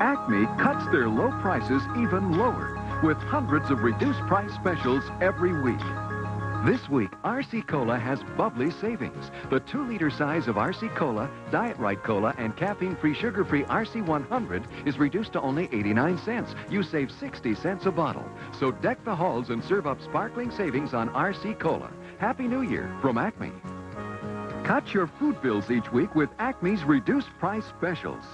Acme cuts their low prices even lower with hundreds of reduced price specials every week. This week, RC Cola has bubbly savings. The 2-liter size of RC Cola, Diet Rite Cola, and caffeine-free, sugar-free RC 100 is reduced to only 89 cents. You save 60 cents a bottle. So deck the halls and serve up sparkling savings on RC Cola. Happy New Year from Acme. Cut your food bills each week with Acme's reduced price specials.